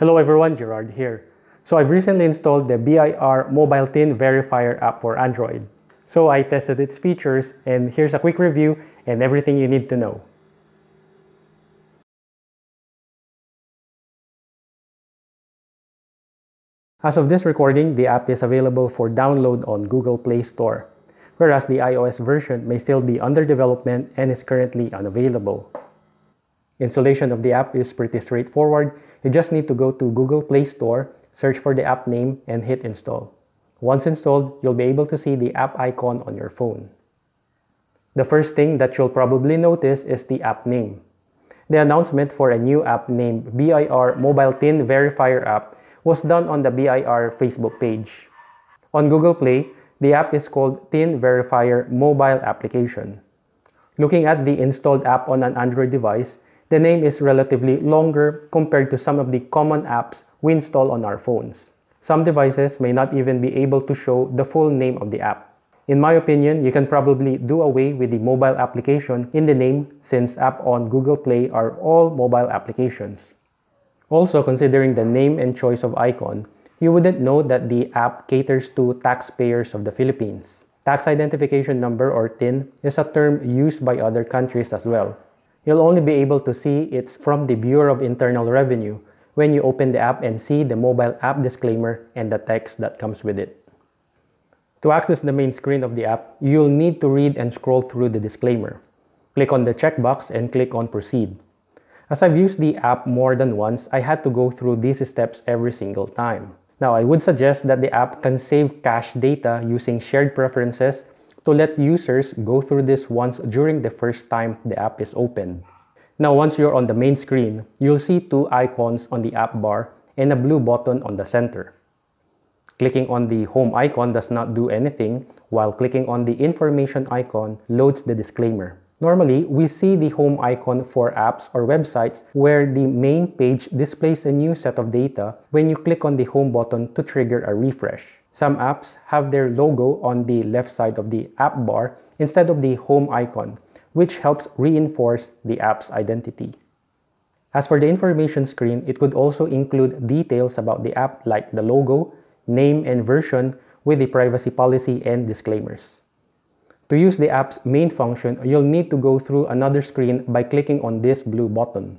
Hello everyone, Gerard here. So I've recently installed the BIR Mobile TIN Verifier app for Android. So I tested its features, and here's a quick review and everything you need to know. As of this recording, the app is available for download on Google Play Store, whereas the iOS version may still be under development and is currently unavailable. Installation of the app is pretty straightforward. You just need to go to Google Play Store, search for the app name, and hit install. Once installed, you'll be able to see the app icon on your phone. The first thing that you'll probably notice is the app name. The announcement for a new app named BIR Mobile TIN Verifier app was done on the BIR Facebook page. On Google Play, the app is called TIN Verifier Mobile Application. Looking at the installed app on an Android device, the name is relatively longer compared to some of the common apps we install on our phones. Some devices may not even be able to show the full name of the app. In my opinion, you can probably do away with the mobile application in the name, since apps on Google Play are all mobile applications. Also, considering the name and choice of icon, you wouldn't know that the app caters to taxpayers of the Philippines. Tax identification number, or TIN, is a term used by other countries as well. You'll only be able to see it's from the Bureau of Internal Revenue when you open the app and see the mobile app disclaimer and the text that comes with it. To access the main screen of the app, you'll need to read and scroll through the disclaimer. Click on the checkbox and click on Proceed. As I've used the app more than once, I had to go through these steps every single time. Now, I would suggest that the app can save cached data using shared preferences to let users go through this once during the first time the app is opened. Now, once you're on the main screen, you'll see two icons on the app bar and a blue button on the center. Clicking on the home icon does not do anything, while clicking on the information icon loads the disclaimer. Normally, we see the home icon for apps or websites where the main page displays a new set of data when you click on the home button to trigger a refresh. Some apps have their logo on the left side of the app bar instead of the home icon, which helps reinforce the app's identity. As for the information screen, it could also include details about the app like the logo, name, and version with the privacy policy and disclaimers. To use the app's main function, you'll need to go through another screen by clicking on this blue button.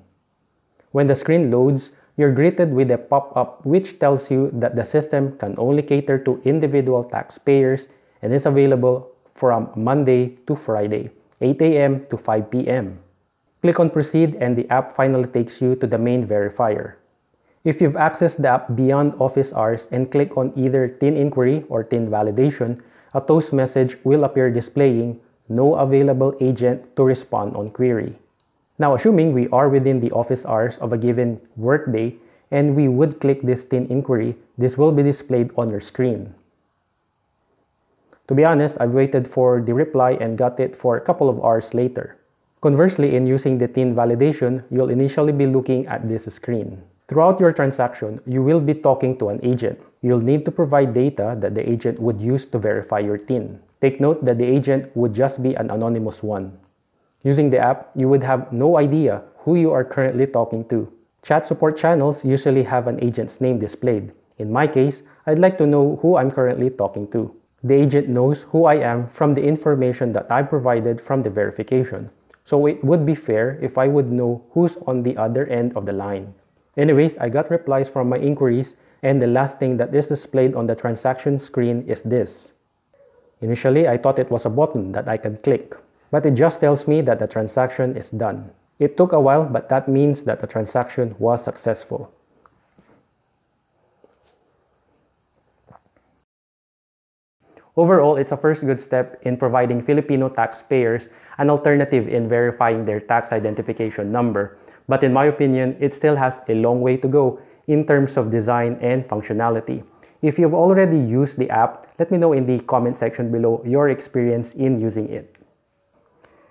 When the screen loads, you're greeted with a pop-up which tells you that the system can only cater to individual taxpayers and is available from Monday to Friday, 8 a.m. to 5 p.m. Click on Proceed and the app finally takes you to the main verifier. If you've accessed the app beyond office hours and click on either TIN Inquiry or TIN Validation, a toast message will appear displaying "No available agent to respond on query." Now, assuming we are within the office hours of a given workday and we would click this TIN Inquiry, this will be displayed on your screen. To be honest, I've waited for the reply and got it for a couple of hours later. Conversely, in using the TIN Validation, you'll initially be looking at this screen. Throughout your transaction, you will be talking to an agent. You'll need to provide data that the agent would use to verify your TIN. Take note that the agent would just be an anonymous one. Using the app, you would have no idea who you are currently talking to. Chat support channels usually have an agent's name displayed. In my case, I'd like to know who I'm currently talking to. The agent knows who I am from the information that I provided from the verification, so it would be fair if I would know who's on the other end of the line. Anyways, I got replies from my inquiries, and the last thing that is displayed on the transaction screen is this. Initially, I thought it was a button that I can click, but it just tells me that the transaction is done. It took a while, but that means that the transaction was successful. Overall, it's a first good step in providing Filipino taxpayers an alternative in verifying their tax identification number. But in my opinion, it still has a long way to go in terms of design and functionality. If you've already used the app, let me know in the comment section below your experience in using it.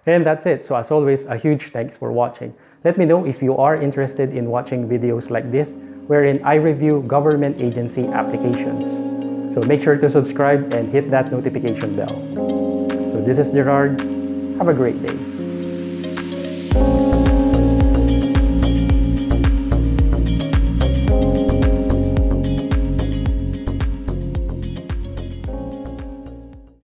And that's it. So as always, a huge thanks for watching. Let me know if you are interested in watching videos like this, wherein I review government agency applications. So make sure to subscribe and hit that notification bell. So this is Gerard. Have a great day.